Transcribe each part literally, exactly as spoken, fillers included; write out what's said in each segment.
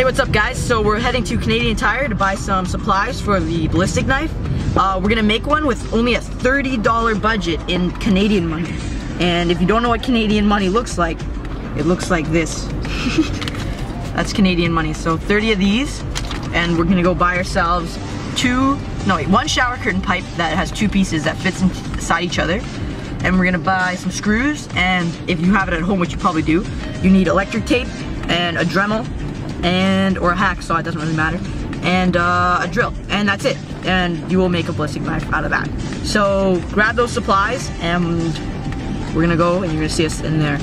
Hey, what's up guys? So we're heading to Canadian Tire to buy some supplies for the ballistic knife. Uh, we're gonna make one with only a thirty dollar budget in Canadian money. And if you don't know what Canadian money looks like, it looks like this. That's Canadian money. So thirty of these, and we're gonna go buy ourselves two, no wait, one shower curtain pipe that has two pieces that fits inside each other. And we're gonna buy some screws, and if you have it at home, which you probably do, you need electric tape and a Dremal, and or a hacksaw, it doesn't really matter, and uh, a drill, and that's it. And you will make a ballistic knife out of that. So grab those supplies, and we're gonna go, and you're gonna see us in there.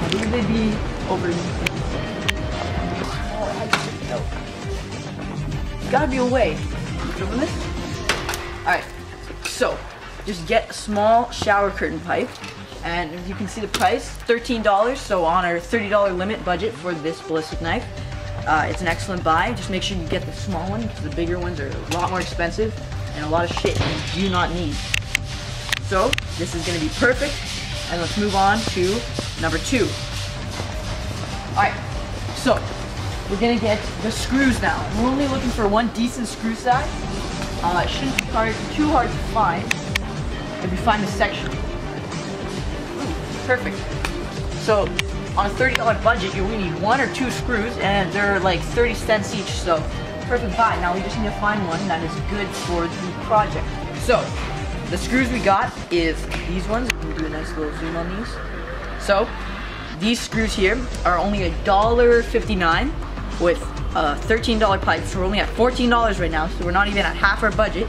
How do they be over? Oh, gotta be away. Doing this? All right. So. Just get a small shower curtain pipe, and if you can see the price, thirteen dollars, so on our thirty dollar limit budget for this ballistic knife. Uh, it's an excellent buy. Just make sure you get the small one, because the bigger ones are a lot more expensive, and a lot of shit you do not need. So, this is going to be perfect, and let's move on to number two. Alright, so, we're going to get the screws now. We're only looking for one decent screw size. Uh, it shouldn't be hard, too hard to find. If you find the section. Ooh, perfect. So on a thirty dollar budget, you only need one or two screws, and they're like thirty cents each, so perfect buy. Now we just need to find one that is good for the project. So the screws we got is these ones. We'll do a nice little zoom on these. So these screws here are only a dollar fifty-nine with a thirteen dollar pipe, so we're only at fourteen dollars right now, so we're not even at half our budget.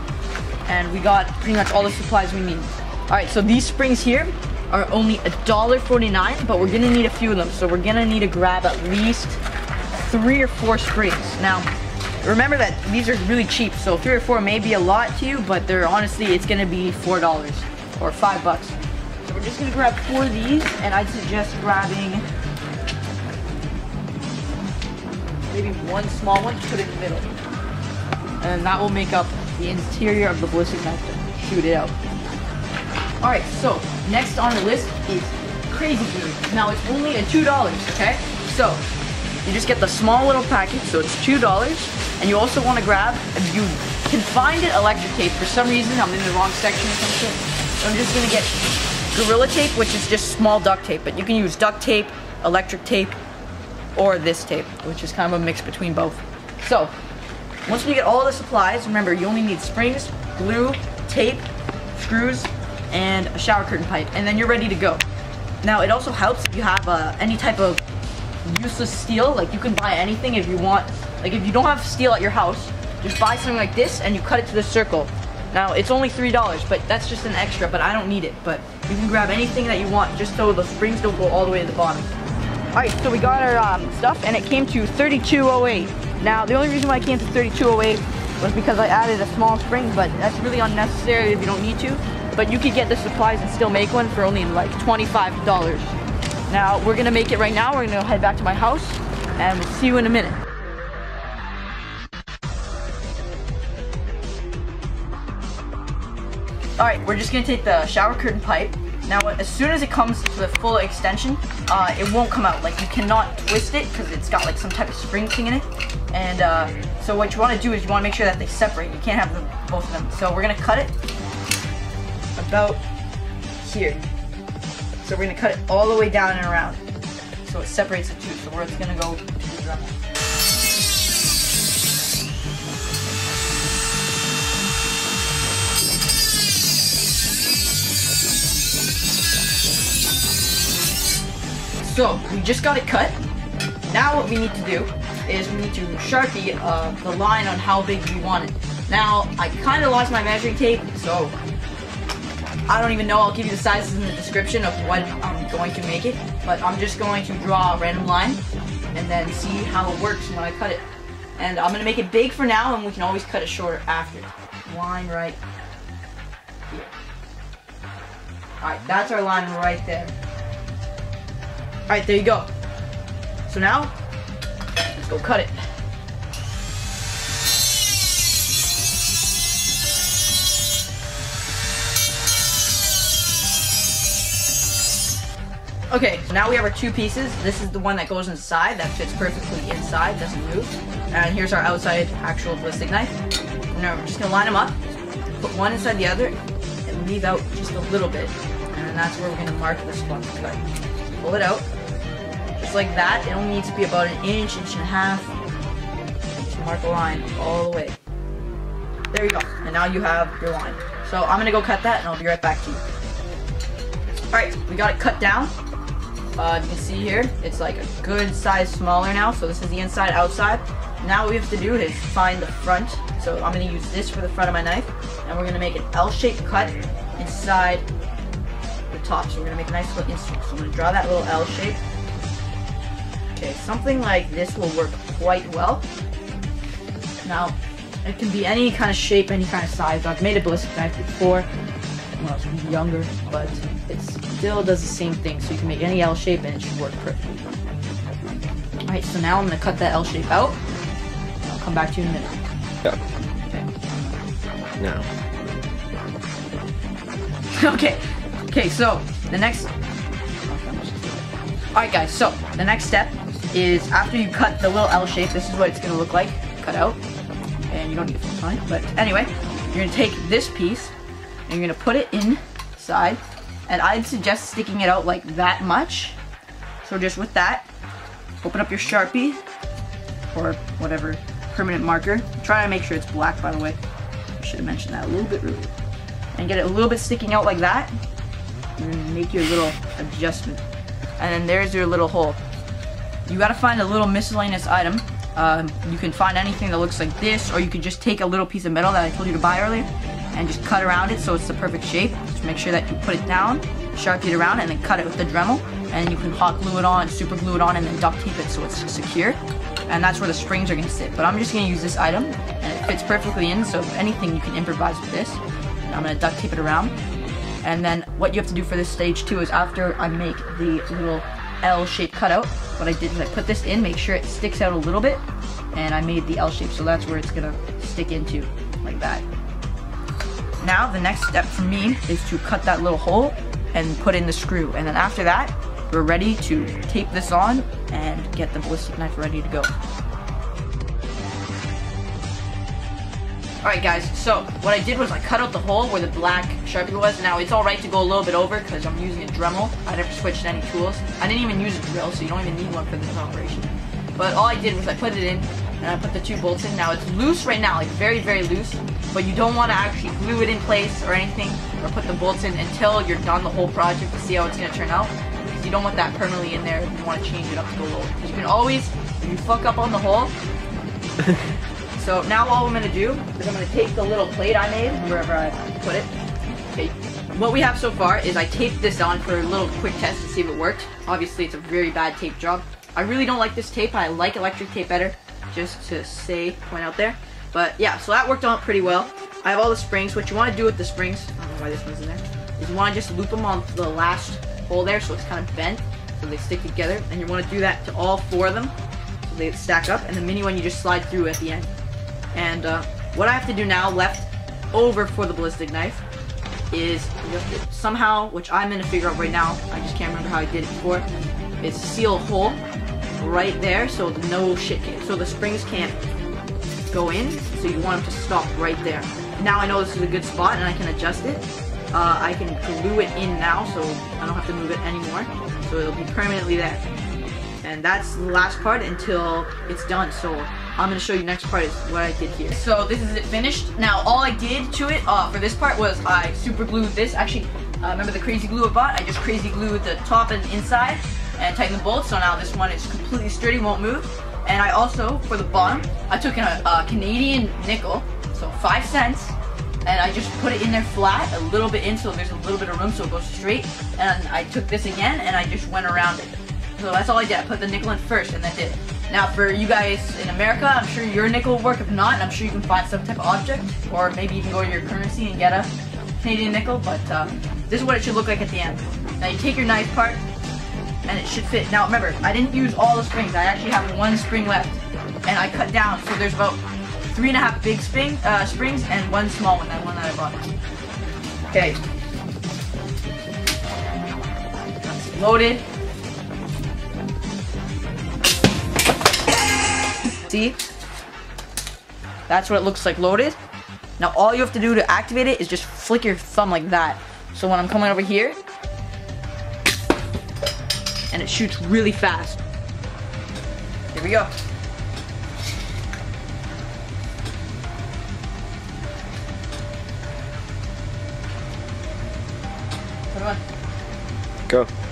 And we got pretty much all the supplies we need. Alright, so these springs here are only a dollar forty-nine, but we're gonna need a few of them, so we're gonna need to grab at least three or four springs. Now, remember that these are really cheap, so three or four may be a lot to you, but they're honestly, it's gonna be four dollars or five bucks. So we're just gonna grab four of these, and I'd suggest grabbing maybe one small one, put it in the middle. And that will make up the interior of the ballistic knife to shoot it out. Alright, so next on the list is CraZy Glue. Now it's only a two dollars, okay? So you just get the small little package, so it's two dollars. And you also want to grab, if you can find it, electric tape. For some reason, I'm in the wrong section or some shit. So I'm just going to get Gorilla Tape, which is just small duct tape. But you can use duct tape, electric tape, or this tape, which is kind of a mix between both. So once you get all the supplies, remember you only need springs, glue, tape, screws, and a shower curtain pipe, and then you're ready to go. Now it also helps if you have uh, any type of useless steel, like you can buy anything if you want. Like if you don't have steel at your house, just buy something like this and you cut it to the circle. Now it's only three dollars, but that's just an extra, but I don't need it. But you can grab anything that you want just so the springs don't go all the way to the bottom. Alright, so we got our um, stuff, and it came to thirty-two oh eight. Now, the only reason why I came to thirty-two oh eight was because I added a small spring, but that's really unnecessary if you don't need to. But you could get the supplies and still make one for only like twenty-five dollars. Now, we're gonna make it right now. We're gonna head back to my house, and we'll see you in a minute. All right, we're just gonna take the shower curtain pipe. Now, as soon as it comes to the full extension, uh, it won't come out. Like, you cannot twist it because it's got like some type of spring thing in it. And uh, so what you want to do is you want to make sure that they separate. You can't have them, both of them. So we're going to cut it about here. So we're going to cut it all the way down and around. So it separates the two. So we're just going to go to the drum. So we just got it cut. Now what we need to do is we need to Sharpie uh, the line on how big you want it. Now I kind of lost my measuring tape, so I don't even know. I'll give you the sizes in the description of what I'm going to make it, but I'm just going to draw a random line and then see how it works when I cut it. And I'm gonna make it big for now, and we can always cut it shorter after. Line right here. All right, that's our line right there. Alright, there you go. So now, let's go cut it. Okay, so now we have our two pieces. This is the one that goes inside, that fits perfectly inside, doesn't move. And here's our outside actual ballistic knife. Now we're just gonna line them up, put one inside the other, and leave out just a little bit. And that's where we're gonna mark the spot. Like, pull it out, just like that. It only needs to be about an inch, inch and a half. Just mark a line all the way. There you go. And now you have your line. So I'm gonna go cut that, and I'll be right back to you. All right, we got it cut down. Uh, you can see here, it's like a good size smaller now, so this is the inside, outside. Now what we have to do is find the front, so I'm going to use this for the front of my knife, and we're going to make an L-shaped cut inside the top, so we're going to make a nice little insert, so I'm going to draw that little L shape. Okay, something like this will work quite well. Now, it can be any kind of shape, any kind of size. I've made a ballistic knife before, when I was younger, but it still does the same thing, so you can make any L shape and it should work perfectly. Alright, so now I'm going to cut that L shape out, and I'll come back to you in a minute. Yep. Okay. Now. okay, okay, so the next... Alright guys, so the next step is after you cut the little L shape, this is what it's going to look like, cut out, and you don't need to find it, but anyway, you're going to take this piece, and you're going to put it inside, and I'd suggest sticking it out like that much. So just with that, open up your Sharpie, or whatever permanent marker. Try to make sure it's black, by the way. I should have mentioned that a little bit earlier. And get it a little bit sticking out like that. You're gonna make your little adjustment. And then there's your little hole. You gotta find a little miscellaneous item. Um, you can find anything that looks like this, or you can just take a little piece of metal that I told you to buy earlier, and just cut around it so it's the perfect shape. Just make sure that you put it down, Sharpie it around, and then cut it with the Dremal. And you can hot glue it on, super glue it on, and then duct tape it so it's secure. And that's where the springs are gonna sit. But I'm just gonna use this item, and it fits perfectly in, so if anything, you can improvise with this. And I'm gonna duct tape it around. And then what you have to do for this stage too is after I make the little L-shaped cutout, what I did is I put this in, make sure it sticks out a little bit, and I made the L shape, so that's where it's gonna stick into, like that. Now the next step for me is to cut that little hole and put in the screw, and then after that we're ready to tape this on and get the ballistic knife ready to go. Alright guys, so what I did was I cut out the hole where the black Sharpie was. Now it's alright to go a little bit over because I'm using a Dremal. I never switched any tools. I didn't even use a drill, so you don't even need one for this operation. But all I did was I put it in and I put the two bolts in. Now it's loose right now, like very, very loose. But you don't want to actually glue it in place or anything, or put the bolts in until you're done the whole project to see how it's going to turn out. Because you don't want that permanently in there if you want to change it up to go lower. Because you can always, if you fuck up on the hole. So now all I'm going to do is I'm going to take the little plate I made, wherever I put it. Okay. What we have so far is I taped this on for a little quick test to see if it worked. Obviously it's a very bad tape job. I really don't like this tape. I like electric tape better, just to say, point out there. But yeah, so that worked out pretty well. I have all the springs. What you want to do with the springs, I don't know why this one's in there, is you want to just loop them on the last hole there so it's kind of bent, so they stick together. And you want to do that to all four of them so they stack up. And the mini one you just slide through at the end. And uh, what I have to do now, left over for the ballistic knife, is you have to somehow, which I'm going to figure out right now, I just can't remember how I did it before, is seal a hole right there so no shit can, so the springs can't go in, so you want them to stop right there. Now I know this is a good spot and I can adjust it. Uh, I can glue it in now so I don't have to move it anymore. So it'll be permanently there. And that's the last part until it's done. So I'm going to show you next part is what I did here. So this is it finished. Now all I did to it uh, for this part was I super glued this. Actually, uh, remember the CraZy glue I bought? I just CraZy glued the top and inside and tightened the bolts. So now this one is completely sturdy, won't move. And I also, for the bottom, I took a, a Canadian nickel, so five cents, and I just put it in there flat, a little bit in, so there's a little bit of room so it goes straight. And I took this again, and I just went around it. So that's all I did. I put the nickel in first, and that did it. Now, for you guys in America, I'm sure your nickel will work. If not, I'm sure you can find some type of object, or maybe even go to your currency and get a Canadian nickel. But uh, this is what it should look like at the end. Now, you take your knife part, and it should fit. Now remember, I didn't use all the springs. I actually have one spring left, and I cut down. So there's about three and a half big spring, uh, springs and one small one, that one that I bought. Okay. That's loaded. See? That's what it looks like loaded. Now all you have to do to activate it is just flick your thumb like that. So when I'm coming over here, and it shoots really fast. Here we go. Put it on. Go.